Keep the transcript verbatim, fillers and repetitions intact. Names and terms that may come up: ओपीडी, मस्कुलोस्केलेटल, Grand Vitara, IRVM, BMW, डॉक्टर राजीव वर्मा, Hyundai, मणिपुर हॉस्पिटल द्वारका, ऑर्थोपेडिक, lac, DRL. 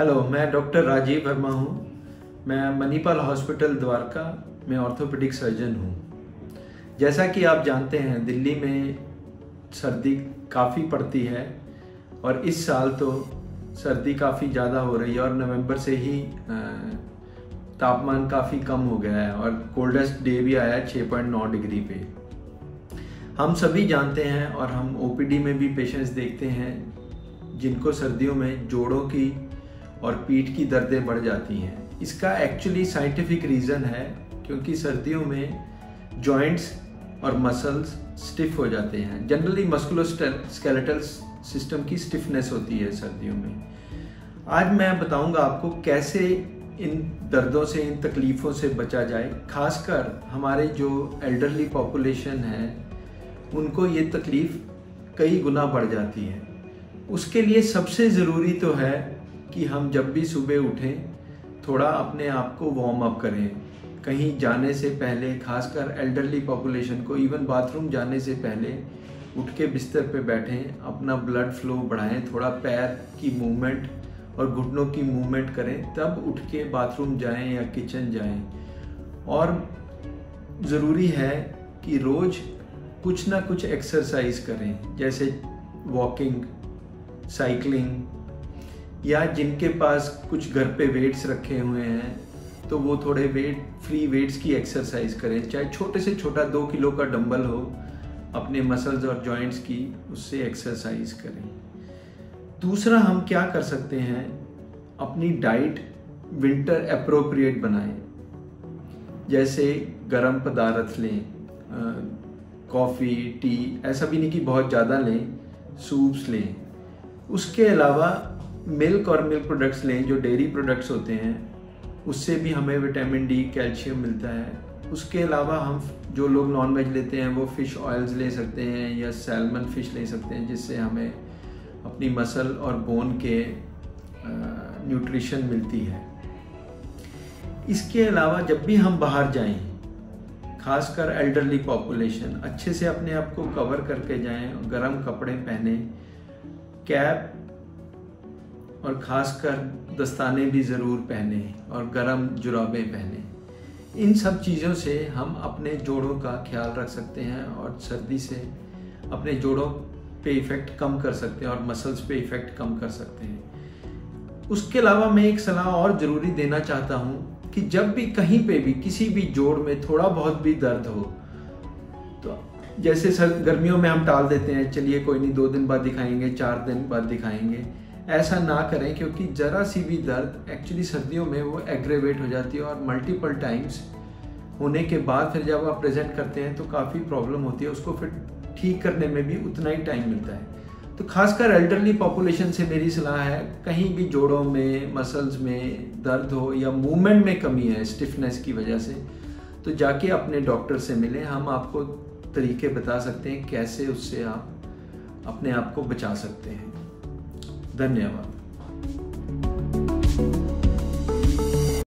Hello, मैं डॉक्टर राजीव वर्मा हूँ। मैं मणिपुर हॉस्पिटल द्वारका में ऑर्थोपेडिक सर्जन हूँ। जैसा कि आप जानते हैं, दिल्ली में सर्दी काफ़ी पड़ती है और इस साल तो सर्दी काफ़ी ज़्यादा हो रही है और नवंबर से ही तापमान काफ़ी कम हो गया है और कोल्डेस्ट डे भी आया है छह पॉइंट नौ डिग्री पे। हम सभी जानते हैं और हम ओपीडी में भी पेशेंट्स देखते हैं जिनको सर्दियों में जोड़ों की और पीठ की दर्दें बढ़ जाती हैं। इसका एक्चुअली साइंटिफिक रीज़न है क्योंकि सर्दियों में जॉइंट्स और मसल्स स्टिफ हो जाते हैं। जनरली मस्कुलोस्केलेटल सिस्टम की स्टिफनेस होती है सर्दियों में। आज मैं बताऊंगा आपको कैसे इन दर्दों से, इन तकलीफ़ों से बचा जाए। खासकर हमारे जो एल्डरली पॉपुलेशन है उनको ये तकलीफ़ कई गुना बढ़ जाती है। उसके लिए सबसे ज़रूरी तो है कि हम जब भी सुबह उठें थोड़ा अपने आप को वार्म अप करें। कहीं जाने से पहले, खासकर एल्डरली पॉपुलेशन को, इवन बाथरूम जाने से पहले उठ के बिस्तर पे बैठें, अपना ब्लड फ्लो बढ़ाएं, थोड़ा पैर की मूवमेंट और घुटनों की मूवमेंट करें, तब उठ के बाथरूम जाएं या किचन जाएं। और ज़रूरी है कि रोज़ कुछ ना कुछ एक्सरसाइज करें, जैसे वॉकिंग, साइकिलिंग, या जिनके पास कुछ घर पे वेट्स रखे हुए हैं तो वो थोड़े वेट फ्री वेट्स की एक्सरसाइज करें, चाहे छोटे से छोटा दो किलो का डंबल हो, अपने मसल्स और जॉइंट्स की उससे एक्सरसाइज करें। दूसरा, हम क्या कर सकते हैं, अपनी डाइट विंटर एप्रोप्रिएट बनाएं, जैसे गर्म पदार्थ लें, कॉफ़ी, टी, ऐसा भी नहीं कि बहुत ज़्यादा लें, सूप्स लें। उसके अलावा मिल्क और मिल्क प्रोडक्ट्स लें, जो डेयरी प्रोडक्ट्स होते हैं, उससे भी हमें विटामिन डी, कैल्शियम मिलता है। उसके अलावा हम जो लोग नॉन वेज लेते हैं वो फ़िश ऑयल्स ले सकते हैं या सैल्मन फ़िश ले सकते हैं, जिससे हमें अपनी मसल और बोन के न्यूट्रिशन मिलती है। इसके अलावा जब भी हम बाहर जाएं, खासकर एल्डरली पॉपुलेशन, अच्छे से अपने आप को कवर करके जाएं, गर्म कपड़े पहने, कैप और खासकर दस्ताने भी ज़रूर पहने और गर्म जुराबें पहने। इन सब चीज़ों से हम अपने जोड़ों का ख्याल रख सकते हैं और सर्दी से अपने जोड़ों पे इफ़ेक्ट कम कर सकते हैं और मसल्स पे इफ़ेक्ट कम कर सकते हैं। उसके अलावा मैं एक सलाह और ज़रूरी देना चाहता हूँ कि जब भी कहीं पे भी किसी भी जोड़ में थोड़ा बहुत भी दर्द हो, तो जैसे सर गर्मियों में हम टाल देते हैं, चलिए कोई नहीं, दो दिन बाद दिखाएंगे, चार दिन बाद दिखाएंगे, ऐसा ना करें, क्योंकि ज़रा सी भी दर्द एक्चुअली सर्दियों में वो एग्रेवेट हो जाती है और मल्टीपल टाइम्स होने के बाद फिर जब आप प्रेजेंट करते हैं तो काफ़ी प्रॉब्लम होती है। उसको फिर ठीक करने में भी उतना ही टाइम मिलता है। तो खासकर एल्डरली पॉपुलेशन से मेरी सलाह है, कहीं भी जोड़ों में, मसल्स में दर्द हो या मूवमेंट में कमी है स्टिफनेस की वजह से, तो जाके अपने डॉक्टर से मिलें। हम आपको तरीके बता सकते हैं कैसे उससे आप अपने आप को बचा सकते हैं। धन्यवाद।